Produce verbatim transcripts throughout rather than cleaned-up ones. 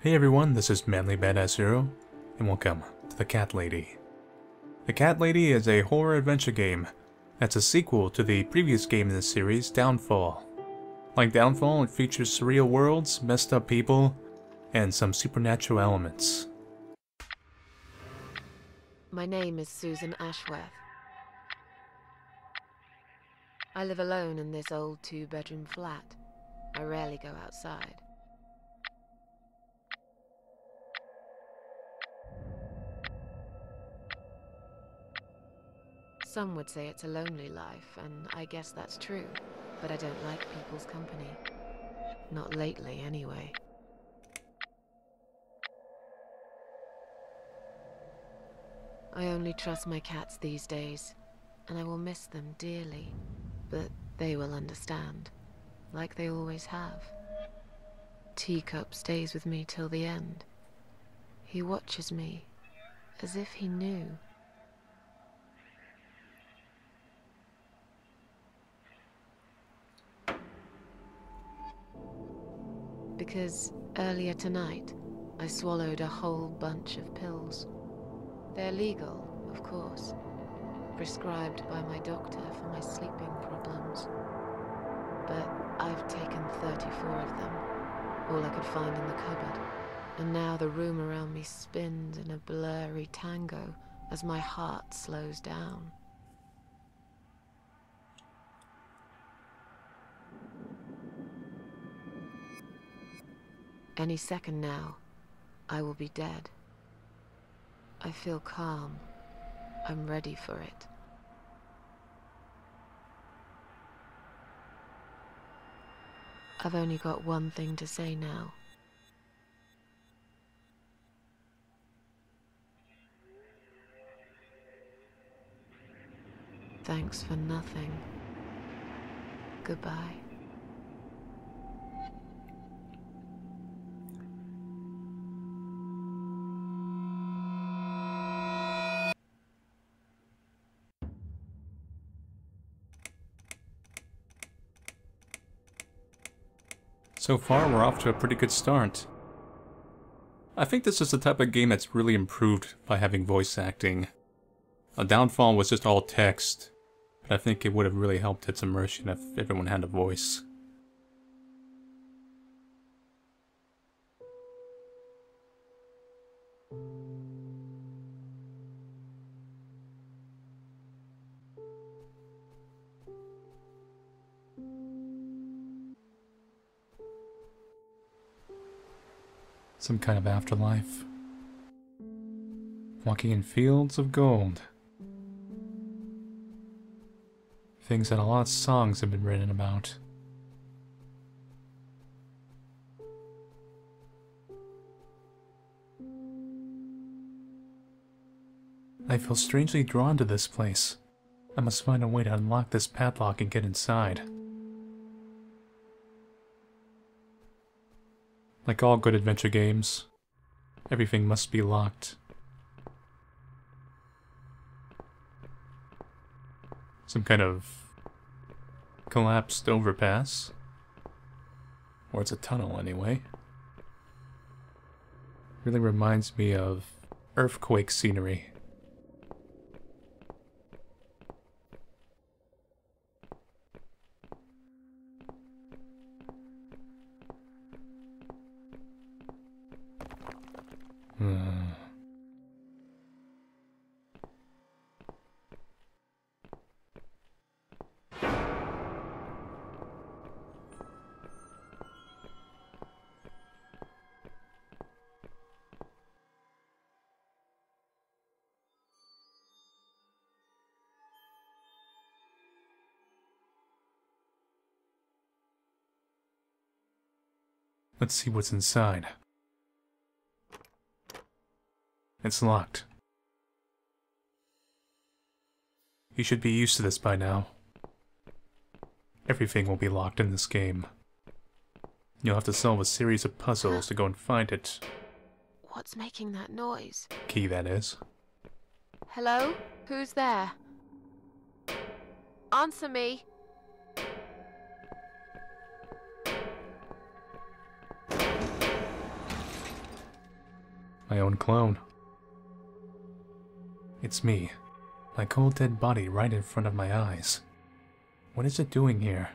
Hey everyone, this is ManlyBadassHero, and welcome to The Cat Lady. The Cat Lady is a horror adventure game that's a sequel to the previous game in this series, Downfall. Like Downfall, it features surreal worlds, messed up people, and some supernatural elements. My name is Susan Ashworth. I live alone in this old two-bedroom flat. I rarely go outside. Some would say it's a lonely life, and I guess that's true, but I don't like people's company. Not lately, anyway. I only trust my cats these days, and I will miss them dearly, but they will understand, like they always have. Teacup stays with me till the end. He watches me, as if he knew. Because earlier tonight, I swallowed a whole bunch of pills. They're legal, of course, prescribed by my doctor for my sleeping problems. But I've taken thirty-four of them, all I could find in the cupboard. And now the room around me spins in a blurry tango as my heart slows down. Any second now, I will be dead. I feel calm. I'm ready for it. I've only got one thing to say now. Thanks for nothing. Goodbye. So far, we're off to a pretty good start. I think this is the type of game that's really improved by having voice acting. A Downfall was just all text, but I think it would have really helped its immersion if everyone had a voice. Some kind of afterlife. Walking in fields of gold. Things that a lot of songs have been written about. I feel strangely drawn to this place. I must find a way to unlock this padlock and get inside. Like all good adventure games, everything must be locked. Some kind of collapsed overpass. Or it's a tunnel anyway. Really reminds me of earthquake scenery. Let's see what's inside. It's locked. You should be used to this by now. Everything will be locked in this game. You'll have to solve a series of puzzles to go and find it. What's making that noise? Key, that is. Hello? Who's there? Answer me! my own clone. It's me, my cold dead body right in front of my eyes. What is it doing here?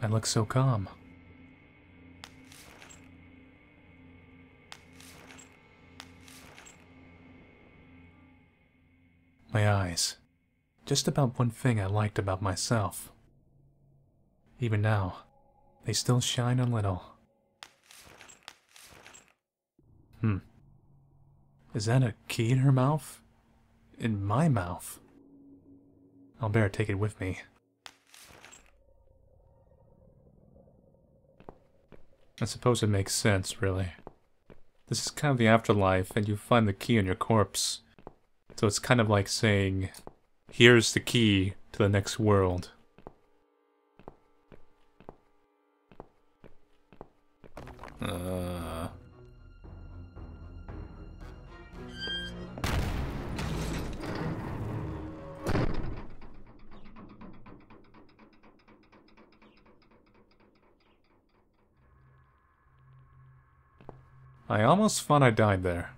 I look so calm. My eyes. Just about one thing I liked about myself. Even now, they still shine a little. Hmm. Is that a key in her mouth? In my mouth? I'll better take it with me. I suppose it makes sense, really. This is kind of the afterlife, and you find the key in your corpse. So it's kind of like saying, here's the key to the next world. Uh... I almost thought I died there.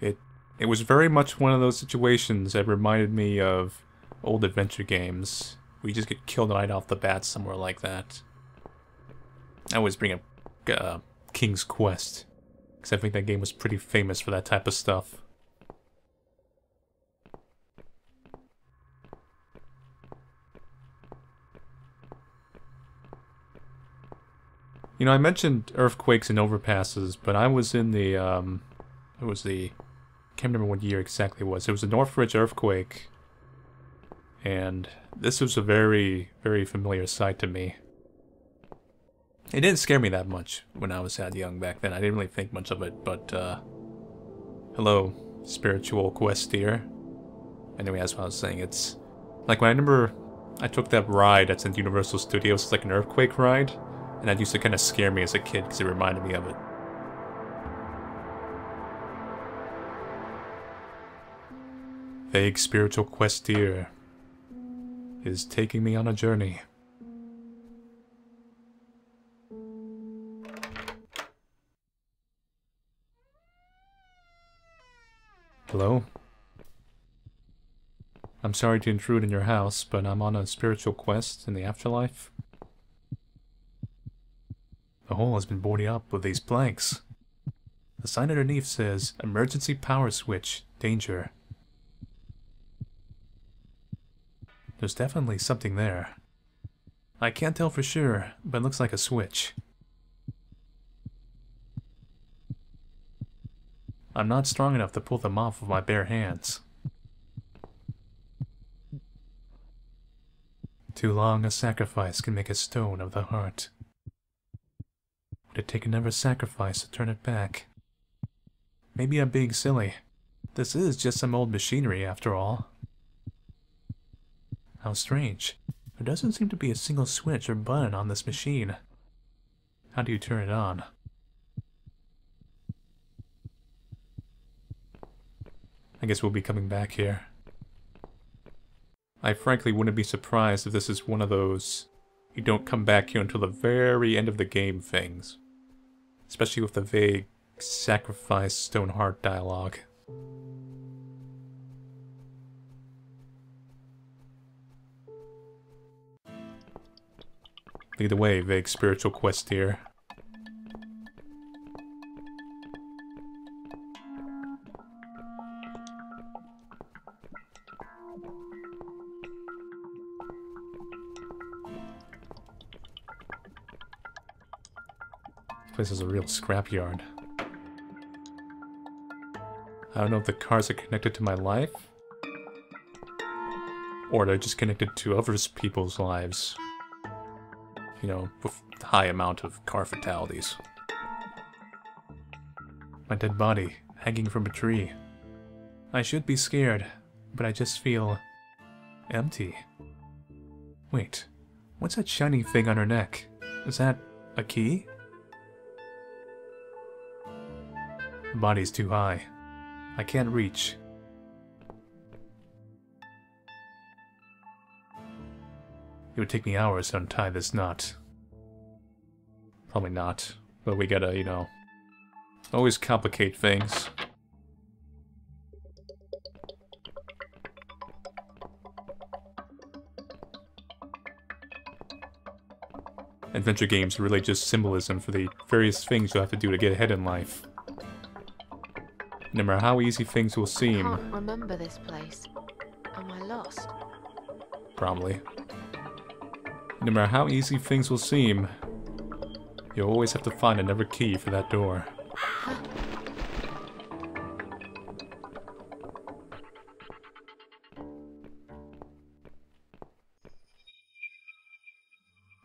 It it was very much one of those situations that reminded me of old adventure games. We just get killed right off the bat somewhere like that. I always bring up uh, King's Quest, because I think that game was pretty famous for that type of stuff. You know, I mentioned earthquakes and overpasses, but I was in the, um, it was the, I can't remember what year exactly it was. It was the Northridge earthquake, and this was a very, very familiar sight to me. It didn't scare me that much when I was that young back then. I didn't really think much of it, but, uh, hello, spiritual quest dear. Anyway, that's what I was saying. It's, like, when I remember I took that ride that's in Universal Studios, it's like an earthquake ride. And that used to kind of scare me as a kid, because it reminded me of it. Vague spiritual quest here is taking me on a journey. Hello? I'm sorry to intrude in your house, but I'm on a spiritual quest in the afterlife. The hole has been boarded up with these planks. The sign underneath says, emergency power switch, danger. There's definitely something there. I can't tell for sure, but it looks like a switch. I'm not strong enough to pull them off with my bare hands. Too long a sacrifice can make a stone of the heart. Would it take another sacrifice to turn it back? Maybe I'm being silly. This is just some old machinery, after all. How strange. There doesn't seem to be a single switch or button on this machine. How do you turn it on? I guess we'll be coming back here. I frankly wouldn't be surprised if this is one of those you don't come back here until the very end of the game things. Especially with the vague sacrifice Stoneheart dialogue. Lead the way, vague spiritual quest here. This is a real scrapyard. I don't know if the cars are connected to my life, or they're just connected to other people's lives. You know, with a high amount of car fatalities. My dead body, hanging from a tree. I should be scared, but I just feel empty. Wait, what's that shiny thing on her neck? Is that a key? The body's too high. I can't reach. It would take me hours to untie this knot. Probably not. But we gotta, you know, always complicate things. Adventure games are really just symbolism for the various things you'll have to do to get ahead in life. No matter how easy things will seem. I can't remember this place. Am I lost? Probably. No matter how easy things will seem, you'll always have to find another key for that door.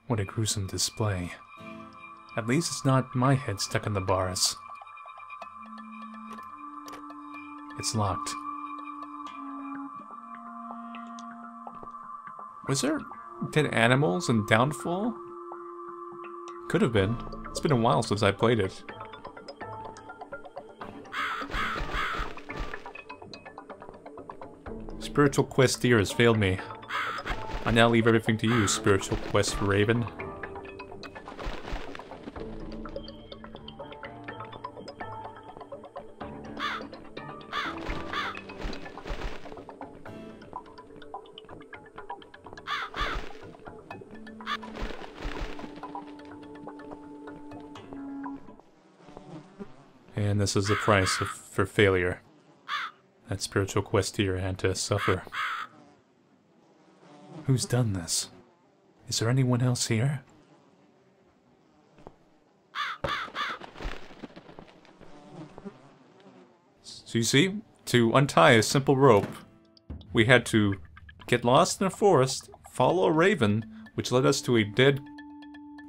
What a gruesome display. At least it's not my head stuck in the bars. It's locked. Was there dead animals in Downfall? Could have been. It's been a while since I played it. Spiritual quest deer has failed me. I now leave everything to you, Spiritual Quest Raven. And this is the price of, for failure. That Spiritual Quest deer had to suffer. Who's done this? Is there anyone else here? So you see, to untie a simple rope, we had to get lost in a forest, follow a raven, which led us to a dead,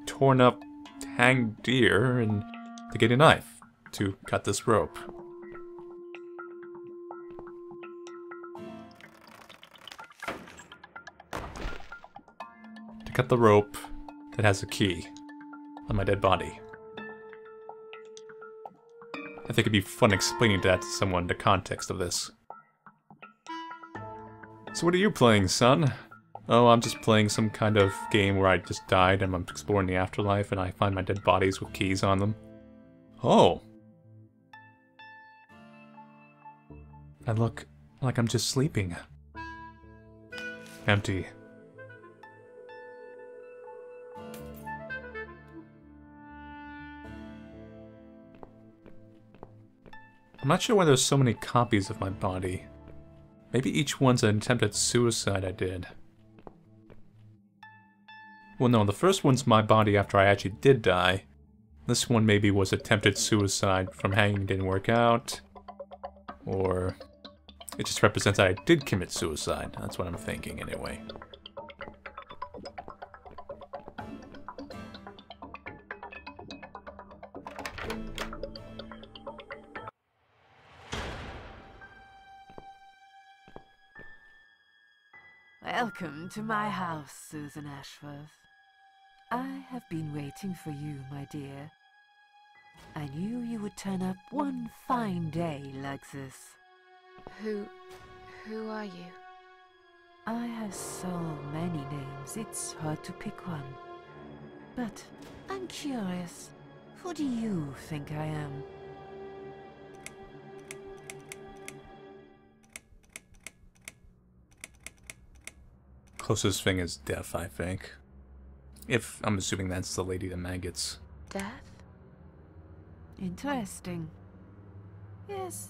torn up, hanged deer, and to get a knife to cut this rope. Cut the rope that has a key on my dead body. I think it'd be fun explaining that to someone, the context of this. So what are you playing, son? Oh, I'm just playing some kind of game where I just died and I'm exploring the afterlife and I find my dead bodies with keys on them. Oh! I look like I'm just sleeping. Empty. I'm not sure why there's so many copies of my body. Maybe each one's an attempt at suicide I did. Well no, the first one's my body after I actually did die. This one maybe was attempted suicide from hanging didn't work out. Or it just represents I did commit suicide. That's what I'm thinking anyway. Welcome to my house, Susan Ashworth. I have been waiting for you, my dear. I knew you would turn up one fine day like this. Who... who are you? I have so many names, it's hard to pick one. But I'm curious, who do you think I am? Closest thing is death, I think. If I'm assuming that's the Lady of Maggots. Death? Interesting. Yes,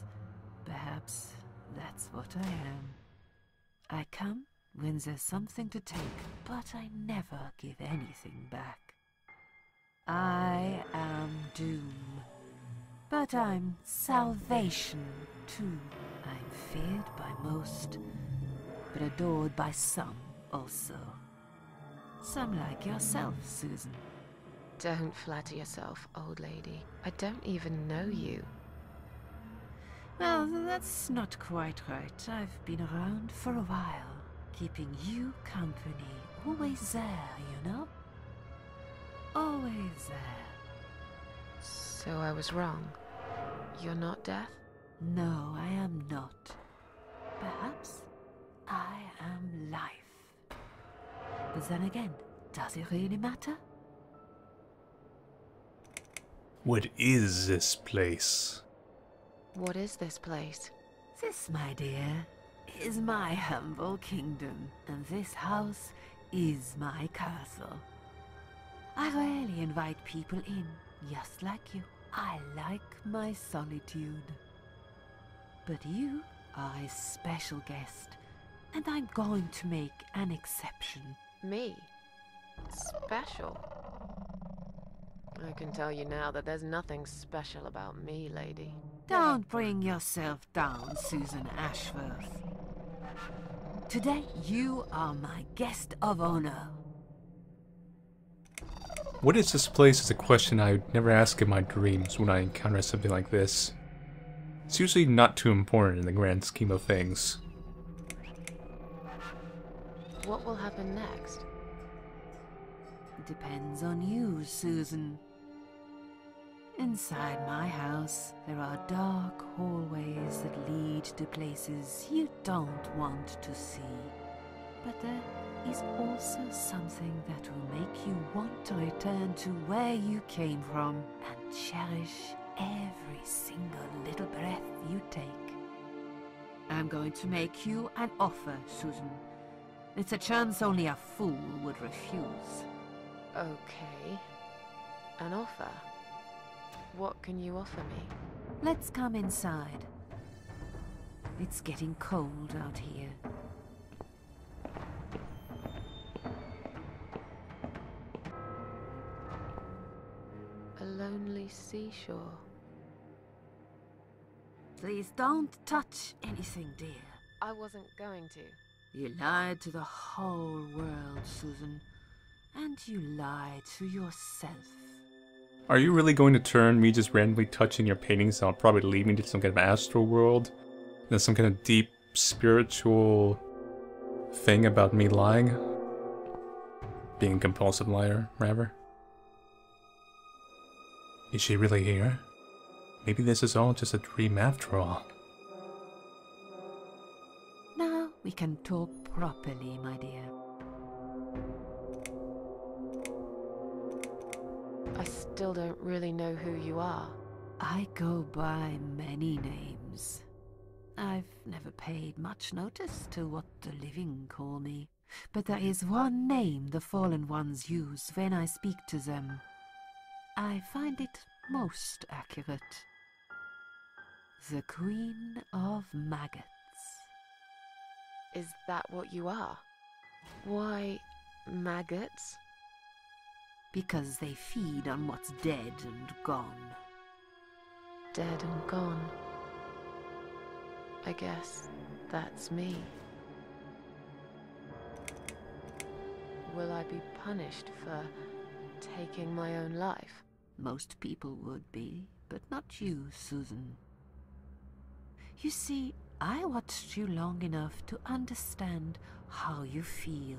perhaps that's what I am. I come when there's something to take, but I never give anything back. I am doom, but I'm salvation too. I'm feared by most, but adored by some. Also, some like yourself, Susan. Don't flatter yourself, old lady. I don't even know you. Well, that's not quite right. I've been around for a while, keeping you company. Always there, you know? Always there. So I was wrong. You're not death? No, I am not. Perhaps I am life. But then again, does it really matter? What is this place? What is this place? This, my dear, is my humble kingdom, and this house is my castle. I rarely invite people in, just like you. I like my solitude. But you are a special guest, and I'm going to make an exception. Me? Special? I can tell you now that there's nothing special about me, lady. Don't bring yourself down, Susan Ashworth. Today you are my guest of honor. What is this place is a question I would never ask in my dreams when I encounter something like this. It's usually not too important in the grand scheme of things. What will happen next? Depends on you, Susan. Inside my house, there are dark hallways that lead to places you don't want to see. But there is also something that will make you want to return to where you came from and cherish every single little breath you take. I'm going to make you an offer, Susan. It's a chance only a fool would refuse. Okay. An offer? What can you offer me? Let's come inside. It's getting cold out here. A lonely seashore. Please don't touch anything, dear. I wasn't going to. You lied to the whole world, Susan. And you lied to yourself. Are you really going to turn me just randomly touching your paintings and I'll probably lead me to some kind of astral world? And some kind of deep spiritual thing about me lying? Being a compulsive liar, rather? Is she really here? Maybe this is all just a dream after all. Now we can talk properly, my dear. I still don't really know who you are. I go by many names. I've never paid much notice to what the living call me. But there is one name the fallen ones use when I speak to them. I find it most accurate. The Queen of Maggots. Is that what you are? Why maggots? Because they feed on what's dead and gone. Dead and gone. I guess that's me. Will I be punished for taking my own life? Most people would be, but not you, Susan. You see, I watched you long enough to understand how you feel.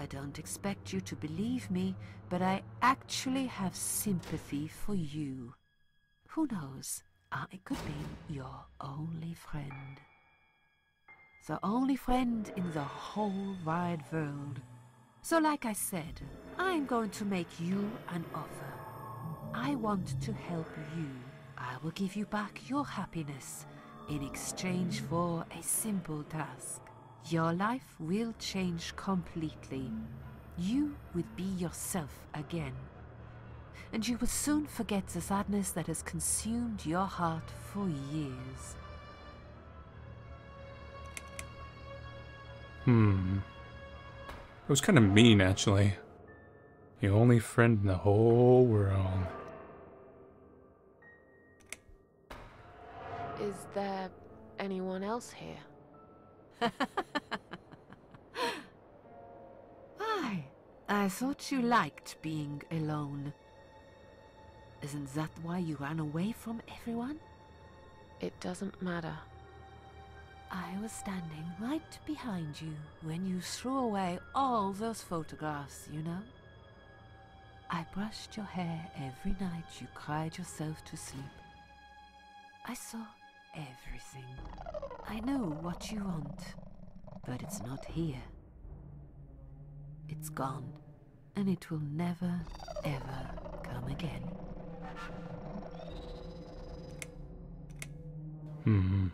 I don't expect you to believe me, but I actually have sympathy for you. Who knows, I could be your only friend. The only friend in the whole wide world. So like I said, I'm going to make you an offer. I want to help you. I will give you back your happiness in exchange for a simple task. Your life will change completely. You will be yourself again. And you will soon forget the sadness that has consumed your heart for years. Hmm. It was kind of mean, actually. Your only friend in the whole world. Is there anyone else here? Why? I thought you liked being alone. Isn't that why you ran away from everyone? It doesn't matter. I was standing right behind you when you threw away all those photographs, you know? I brushed your hair every night you cried yourself to sleep. I saw everything. I know what you want, but it's not here. It's gone, and it will never, ever come again. Hmm.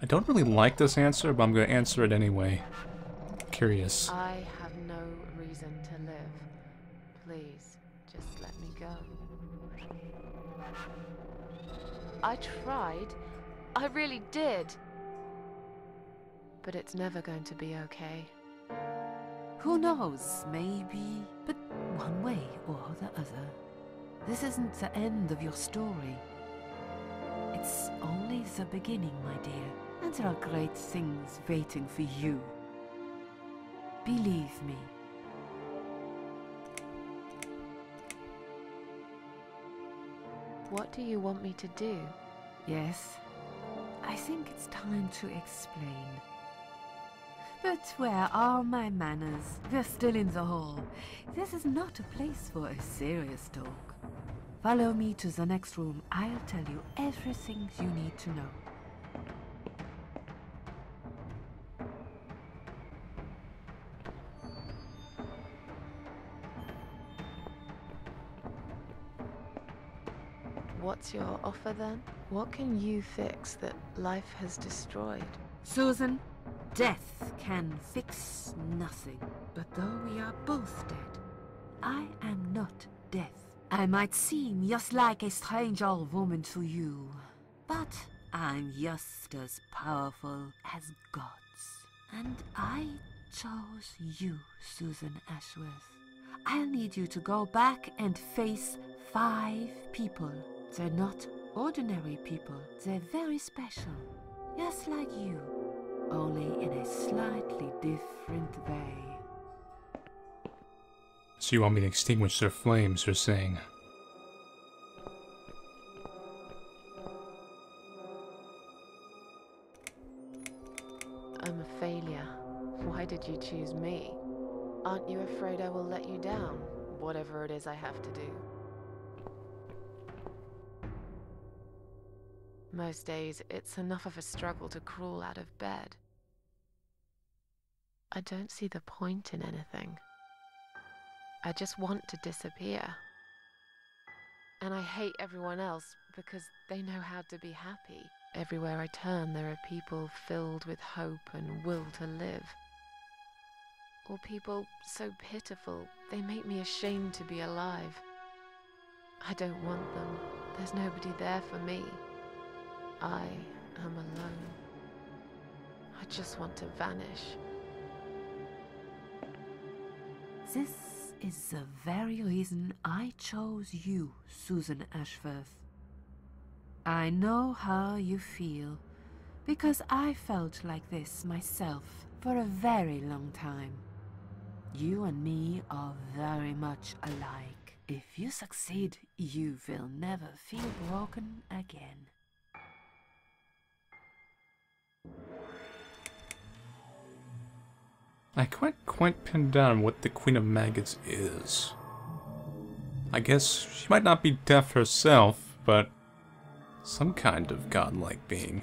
I don't really like this answer, but I'm going to answer it anyway. I'm curious. I have no reason to live. Please, just let me go. I tried. I really did. But it's never going to be okay. Who knows? Maybe. But one way or the other, this isn't the end of your story. It's only the beginning, my dear. And there are great things waiting for you. Believe me. What do you want me to do? Yes, I think it's time to explain. But where are my manners? We're still in the hall. This is not a place for a serious talk. Follow me to the next room. I'll tell you everything you need to know. What's your offer then? What can you fix that life has destroyed? Susan, death can fix nothing. But though we are both dead, I am not death. I might seem just like a strange old woman to you, but I'm just as powerful as gods. And I chose you, Susan Ashworth. I'll need you to go back and face five people. They're not ordinary people. They're very special. Just like you. Only in a slightly different way. So you want me to extinguish their flames, you're saying? I'm a failure. Why did you choose me? Aren't you afraid I will let you down? Whatever it is I have to do. Most days, it's enough of a struggle to crawl out of bed. I don't see the point in anything. I just want to disappear. And I hate everyone else because they know how to be happy. Everywhere I turn, there are people filled with hope and will to live. Or people so pitiful, they make me ashamed to be alive. I don't want them. There's nobody there for me. I am alone. I just want to vanish. This is the very reason I chose you, Susan Ashworth. I know how you feel, because I felt like this myself for a very long time. You and me are very much alike. If you succeed, you will never feel broken again. I can't quite pin down what the Queen of Maggots is. I guess she might not be deaf herself, but some kind of godlike being.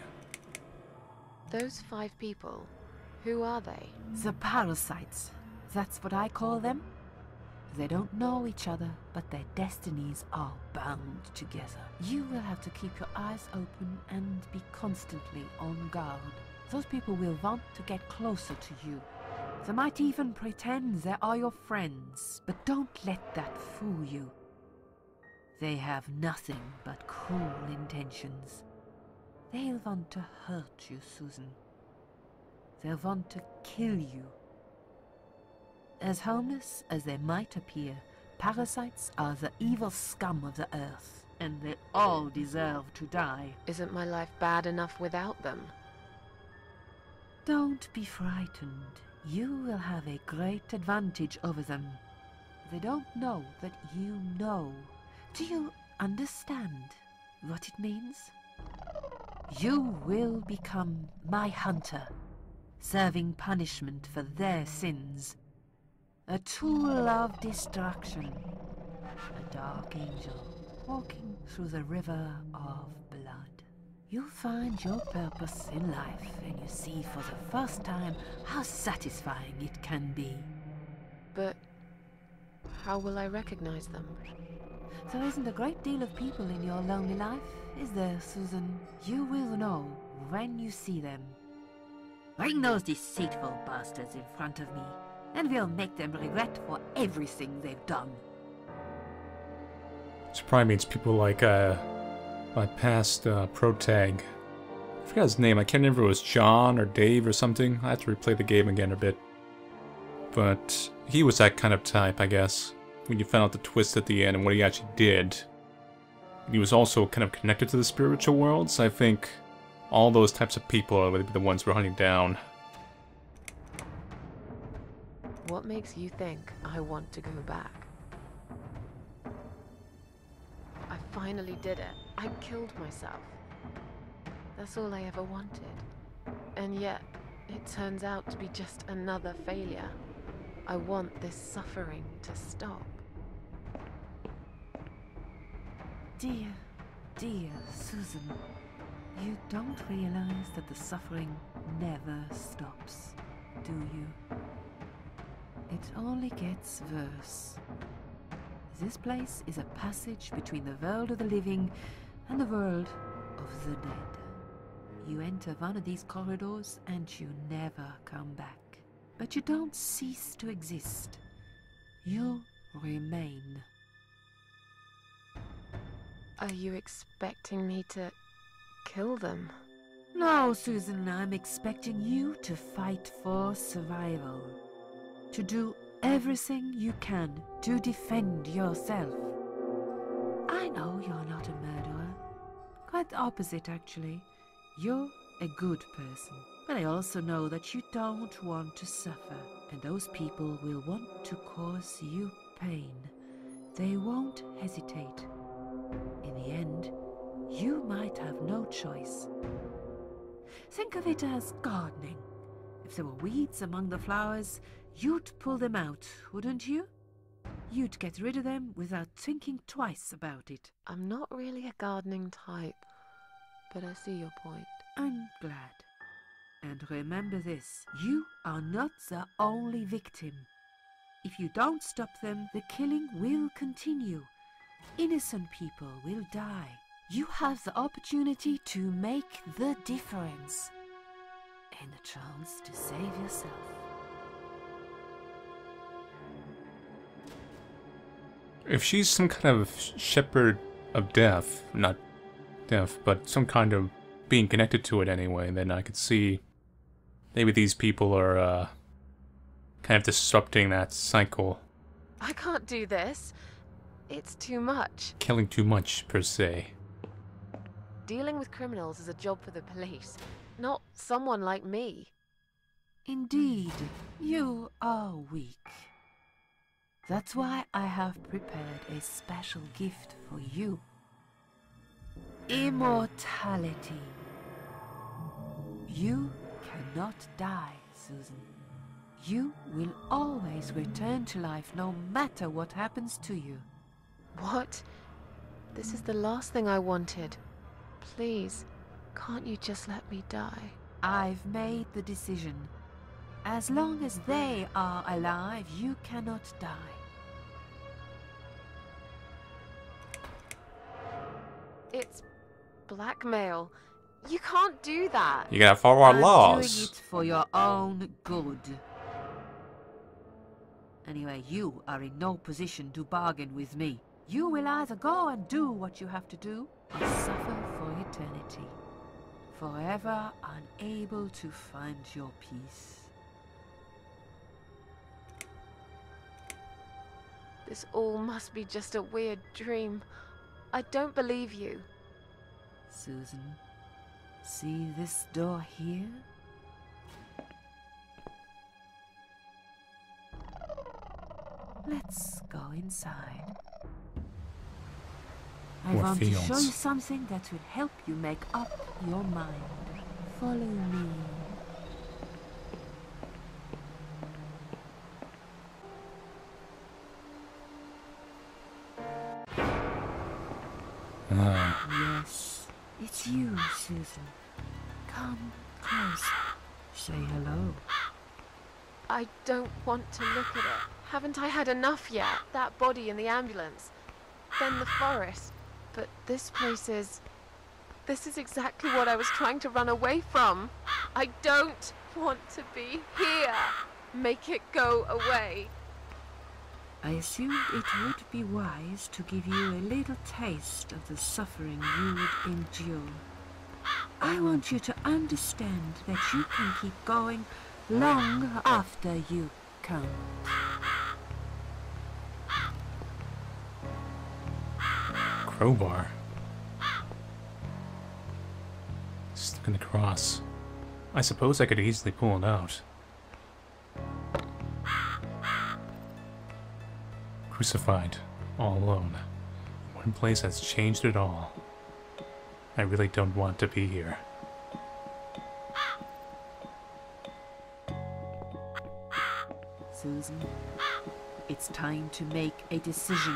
Those five people, who are they? The parasites. That's what I call them. They don't know each other, but their destinies are bound together. You will have to keep your eyes open and be constantly on guard. Those people will want to get closer to you. They might even pretend they are your friends, but don't let that fool you. They have nothing but cruel intentions. They'll want to hurt you, Susan. They'll want to kill you. As harmless as they might appear, parasites are the evil scum of the earth, and they all deserve to die. Isn't my life bad enough without them? Don't be frightened. You will have a great advantage over them. They don't know that you know. Do you understand what it means? You will become my hunter, serving punishment for their sins. A tool of destruction. A dark angel walking through the river of blood. You find your purpose in life, and you see for the first time how satisfying it can be. But How will I recognize them? There isn't a great deal of people in your lonely life, is there, Susan? You will know when you see them. Bring those deceitful bastards in front of me, and we'll make them regret for everything they've done. This probably means people like uh, my past uh, protag. I forgot his name. I can't remember if it was John or Dave or something. I have to replay the game again a bit. But he was that kind of type, I guess. When you found out the twist at the end and what he actually did. He was also kind of connected to the spiritual world, so I think all those types of people are the ones we're hunting down. What makes you think I want to go back? I finally did it. I killed myself. That's all I ever wanted. And yet, it turns out to be just another failure. I want this suffering to stop. Dear, dear Susan, you don't realize that the suffering never stops, do you? It only gets worse. This place is a passage between the world of the living and the world of the dead. You enter one of these corridors and you never come back. But you don't cease to exist. You remain. Are you expecting me to kill them? No, Susan, I'm expecting you to fight for survival. To do everything you can to defend yourself. I know you're not a murderer. Quite the opposite, actually. You're a good person. But I also know that you don't want to suffer, and those people will want to cause you pain. They won't hesitate. In the end, you might have no choice. Think of it as gardening. If there were weeds among the flowers, you'd pull them out, wouldn't you? You'd get rid of them without thinking twice about it. I'm not really a gardening type, but I see your point. I'm glad. And remember this, you are not the only victim. If you don't stop them, the killing will continue. Innocent people will die. You have the opportunity to make the difference. And the chance to save yourself. If she's some kind of shepherd of death, not death, but some kind of being connected to it anyway, then I could see maybe these people are uh, kind of disrupting that cycle. I can't do this. It's too much. Killing too much, per se. Dealing with criminals is a job for the police, not someone like me. Indeed, you are weak. That's why I have prepared a special gift for you. Immortality. You cannot die, Susan. You will always return to life, no matter what happens to you. What? This is the last thing I wanted. Please, can't you just let me die? I've made the decision. As long as they are alive, you cannot die. It's blackmail. You can't do that. You gotta follow our laws. You're doing it for your own good. Anyway, you are in no position to bargain with me. You will either go and do what you have to do, or suffer for eternity. Forever unable to find your peace. This all must be just a weird dream. I don't believe you. Susan, see this door here? Let's go inside. I what want feels? to show you something that will help you make up your mind. Follow me. Yes, it's you, Susan. Come close. Say hello. I don't want to look at it. Haven't I had enough yet? That body in the ambulance, then the forest. But this place is... This is exactly what I was trying to run away from. I don't want to be here. Make it go away. I assumed it would be wise to give you a little taste of the suffering you would endure. I want you to understand that you can keep going long after you come. Crowbar. Stuck in the cross. I suppose I could easily pull it out. Crucified, all alone. One place has changed it all. I really don't want to be here. Susan, it's time to make a decision.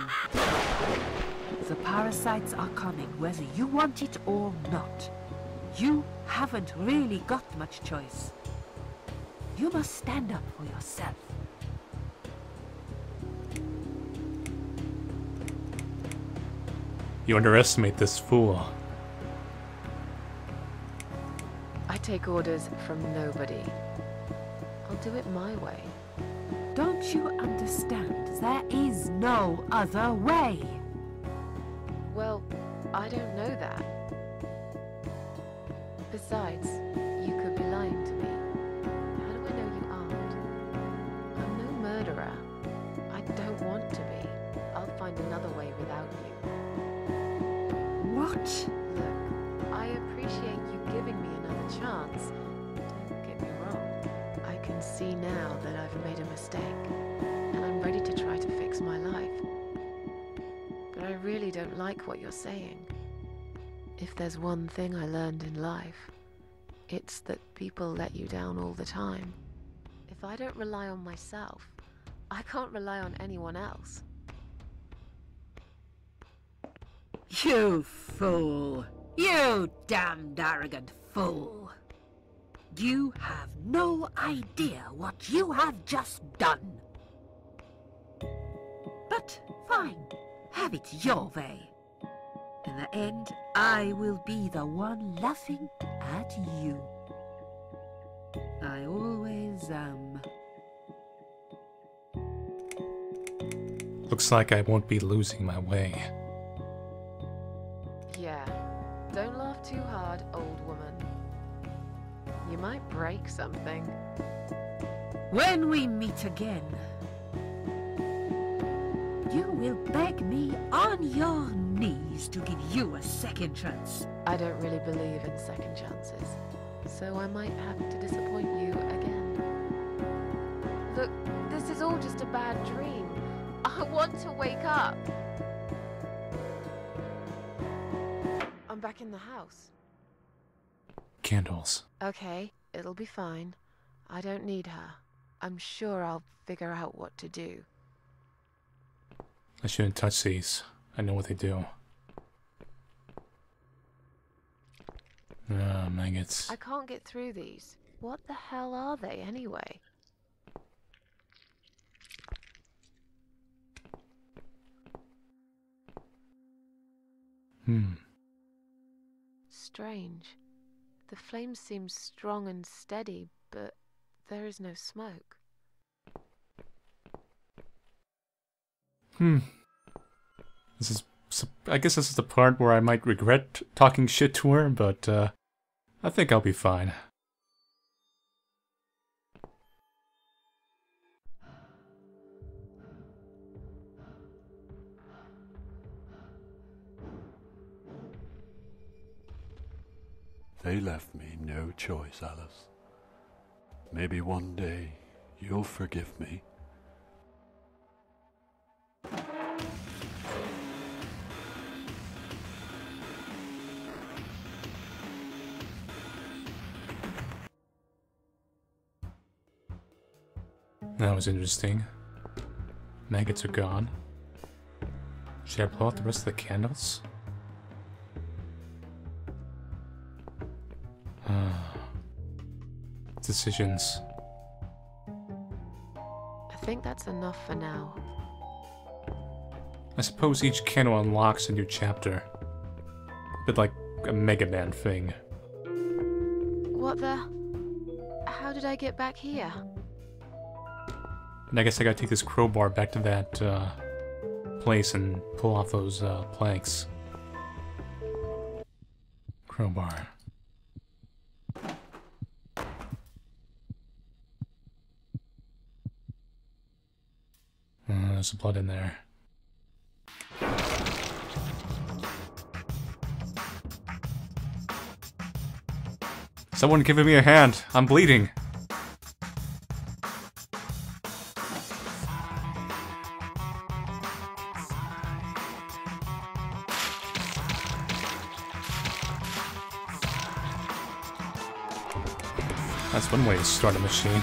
The parasites are coming, whether you want it or not. You haven't really got much choice. You must stand up for yourself. You underestimate this fool. I take orders from nobody. I'll do it my way. Don't you understand? There is no other way. Well, I don't know that. Besides, you could be lying to me. How do I know you aren't? I'm no murderer. I don't want to be. I'll find another way without you. What? Look, I appreciate you giving me another chance. Don't get me wrong. I can see now that I've made a mistake, and I'm ready to try to fix my life. But I really don't like what you're saying. If there's one thing I learned in life, it's that people let you down all the time. If I don't rely on myself, I can't rely on anyone else. You fool! You damned arrogant fool! You have no idea what you have just done! But fine, have it your way. In the end, I will be the one laughing at you. I always am. Looks like I won't be losing my way. Yeah, don't laugh too hard, old woman. You might break something. When we meet again, you will beg me on your knees to give you a second chance. I don't really believe in second chances, so I might have to disappoint you again. Look, this is all just a bad dream. I want to wake up. I'm back in the house. Candles. Okay, it'll be fine. I don't need her. I'm sure I'll figure out what to do. I shouldn't touch these. I know what they do. Ah, maggots. I can't get through these. What the hell are they anyway? Hmm. Strange. The flame seems strong and steady, but there is no smoke. Hmm. This is... I guess this is the part where I might regret talking shit to her, but uh, I think I'll be fine. They left me no choice, Alice. Maybe one day you'll forgive me. That was interesting. Maggots are gone. Should I blow out the rest of the candles? Decisions. I think that's enough for now. I suppose each candle unlocks a new chapter. A bit like a Mega Man thing. What the? How did I get back here? And I guess I gotta take this crowbar back to that uh, place and pull off those uh, planks. Crowbar. Mm, there's blood in there. Someone giving me a hand. I'm bleeding. That's one way to start a machine.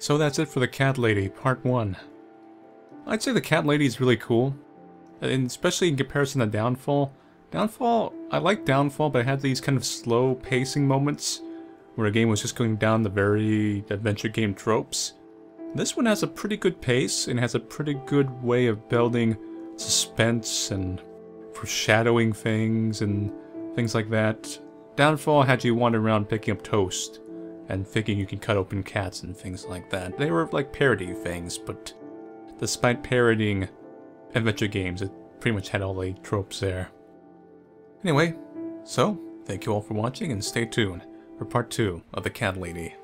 So that's it for The Cat Lady, Part one. I'd say The Cat Lady is really cool, and especially in comparison to Downfall. Downfall, I like Downfall, but it had these kind of slow pacing moments where a game was just going down the very adventure game tropes. This one has a pretty good pace, and has a pretty good way of building suspense and foreshadowing things and things like that. Downfall had you wandering around picking up toast and thinking you can cut open cats and things like that. They were like parody things, but despite parodying adventure games, it pretty much had all the tropes there. Anyway, so thank you all for watching and stay tuned for part two of The Cat Lady.